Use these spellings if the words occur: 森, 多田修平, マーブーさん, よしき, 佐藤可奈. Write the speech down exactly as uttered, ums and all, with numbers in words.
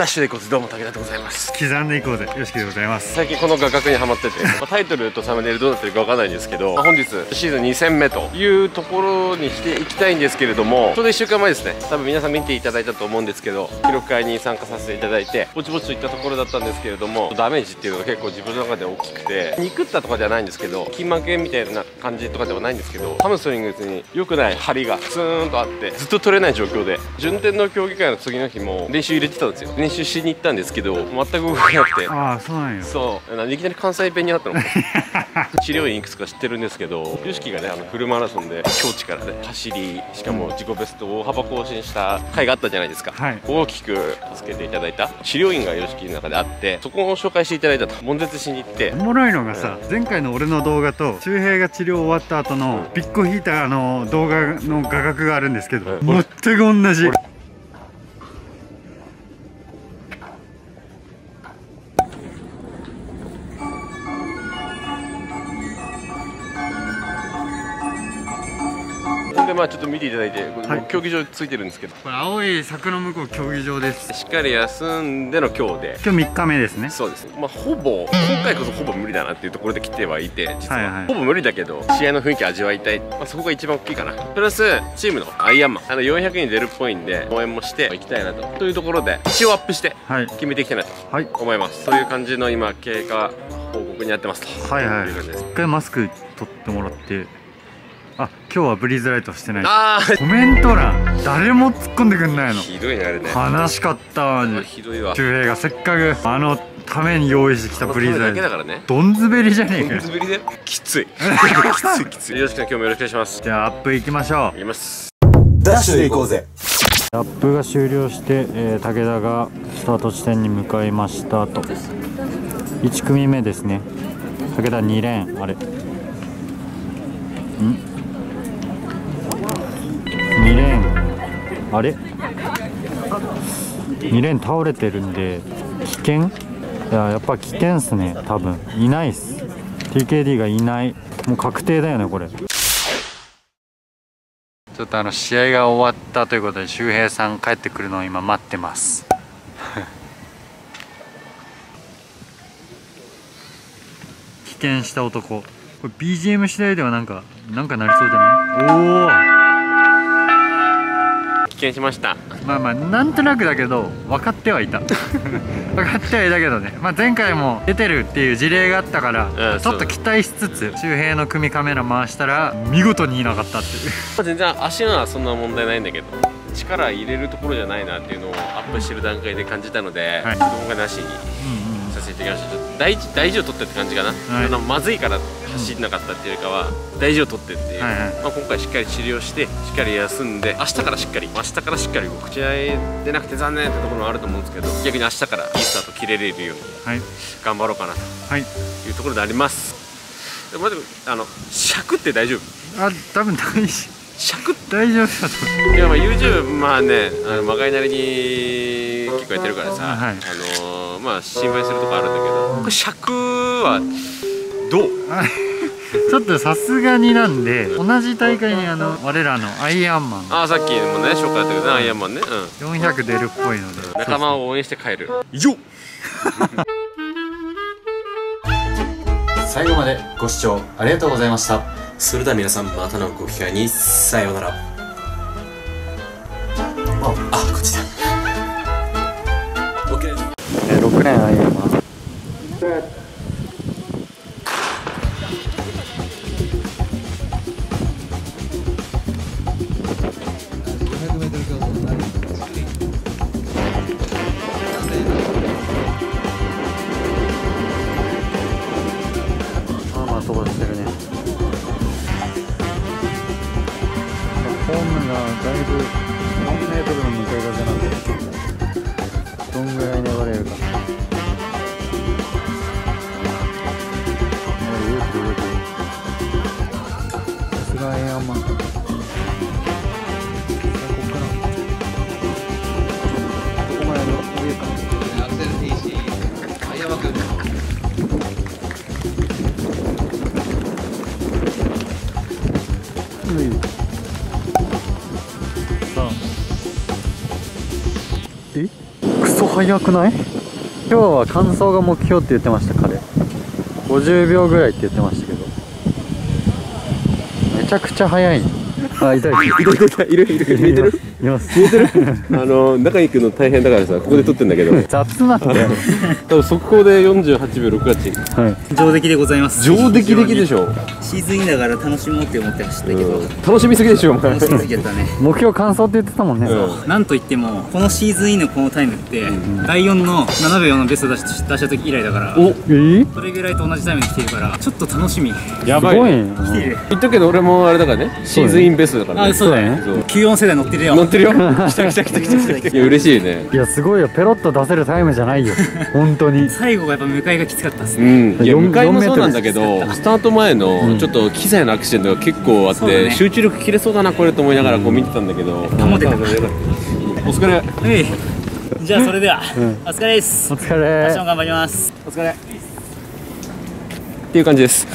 ダッシュでいこうぜ。どうも武田でございます。刻んでいこうぜ、よしきでございます。最近この画角にハマっててまあタイトルとサムネイルどうなってるかわかんないんですけど、まあ、本日シーズンに戦目というところにしていきたいんですけれども、ちょうどいっしゅうかんまえですね、多分皆さん見ていただいたと思うんですけど、記録会に参加させていただいてぼちぼちといったところだったんですけれども、ダメージっていうのが結構自分の中で大きくて、肉ったとかじゃないんですけど、筋膜炎みたいな感じとかではないんですけど、ハムストリングに良くない張りがツーンとあってずっと取れない状況で、順天の競技会の次の日も練習入れてたんですよ。練習しに行ったんですけど全く動かなくて、ああそうなんや。そうなんでいきなり関西弁になったの治療院いくつか知ってるんですけど、よしきがね、あのフルマラソンで境地からね走り、しかも自己ベスト大幅更新した回があったじゃないですか、はい、大きく助けていただいた治療院がよしきの中であって、そこを紹介していただいたと。悶絶しに行って、おもろいのがさ、うん、前回の俺の動画と周平が治療終わった後のピッコ引いたあの動画の画角があるんですけど、うん、全く同じ。でまあちょっと見ていただいて、はい、競技場ついてるんですけど、これ青い柵の向こう競技場です。しっかり休んでの今日で、今日みっかめですね。そうですね、まあほぼ今回こそほぼ無理だなっていうところで来てはいて、実は、はい、はい、ほぼ無理だけど試合の雰囲気味わいたい、まあ、そこが一番大きいかな。プラスチームのアイアンマン、あのよんひゃくにん出るっぽいんで応援もしていきたいなとというところで、一応アップして決めていきたいなと思います、はい、そういう感じの今経過報告になってますと。はいはい、一回マスク取ってもらって、あ、今日はブリーズライトしてない。コメント欄誰も突っ込んでくんないの。ひどいねあれね。悲しかったマジ。ひどいわ。周平がせっかくあのために用意してきたブリーズライトだけだからね。どんずべりじゃねえかよ。どんずべりだよ。きつい。きついきつい。よしきさん今日もよろしくお願いします。じゃあアップいきましょう。いきます。ダッシュで行こうぜ。アップが終了して、えー、武田がスタート地点に向かいましたと。一組目ですね。武田にレーンあれ。ん？あれに連倒れてるんで危険。いや、やっぱ危険っすね。多分いないっす。 ティーケーディー がいない。もう確定だよねこれ。ちょっとあの試合が終わったということで、周平さん帰ってくるのを今待ってます危険した男。これ ビージーエム 次第ではなんかなんかなりそうじゃない？おおしました。まあまあなんとなくだけど分かってはいた分かってはいたけどね、まあ、前回も出てるっていう事例があったから、うん、ちょっと期待しつつ周平の組カメラ回したら見事にいなかったっていう全然足のはそんな問題ないんだけど、力入れるところじゃないなっていうのをアップしてる段階で感じたので、はい、動画なしにさせていただきました。ちょっと大事大事を取ってって感じかな、はい、あのまずいから走んなかったっていうかは大事を取ってっていう、はい、はい、まあ今回しっかり治療してしっかり休んで、明日からしっかり明日からしっかり動く。試合でなくて残念ってところもあると思うんですけど、逆に明日からいいスタート切れれるように頑張ろうかなというところであります、はい、でもまずあの尺って大丈夫？あ、多分大丈夫。尺大丈夫だと。いやまあ YouTube まあね、あのまがいなりに結構やってるからさ、はい、あのまあ心配するとこあるんだけど、これ尺はどう？ちょっとさすがになんで、同じ大会にあの我らのアイアンマン、ああさっきもね紹介あったけどね、アイアンマンね、うん、よんひゃく出るっぽいので仲間を応援して帰る。以上最後までご視聴ありがとうございました。それでは皆さんまたのご機会に、さようなら。あ、あこっちだ。ろくレーンろくレーンアイアンマン。早くない？今日は完走が目標って言ってました。彼ごじゅうびょうぐらいって言ってましたけど、めちゃくちゃ早い。あ、いたいたいたいるいるいる、見えてる見えてるあの中に行くの大変だからさ、ここで撮ってんだけど雑なって多分速攻でよんじゅうはちびょうろくはち、はい、上出来でございます。上出来できでしょ。シーズンインだから楽しもうって思って走ったけど、楽しみすぎでしょ。楽しみすぎやったね。目標完走って言ってたもんね。なんといってもこのシーズンインのこのタイムってだいよんのななびょうのベスト出した時以来だから、おえそれぐらいと同じタイムで来てるから、ちょっと楽しみ。やばい、言ったけど俺もあれだからね、シーズンインベストだからね。そうだね、きゅうじゅうよんせだい乗ってるよ、乗ってるよ。来た来た来た来た来た。いや嬉しいね。いやすごいよ、ペロッと出せるタイムじゃないよ本当に。最後がやっぱ向かいがきつかったっすね。いや向かいもそうなんだけど、スタート前のちょっと機材のアクシデントが結構あって集中力切れそうだなこれと思いながらこう見てたんだけど、保てたからよかった。お疲れ。じゃあそれではお疲れです。お疲れ。明日も頑張ります。お疲れっていう感じです。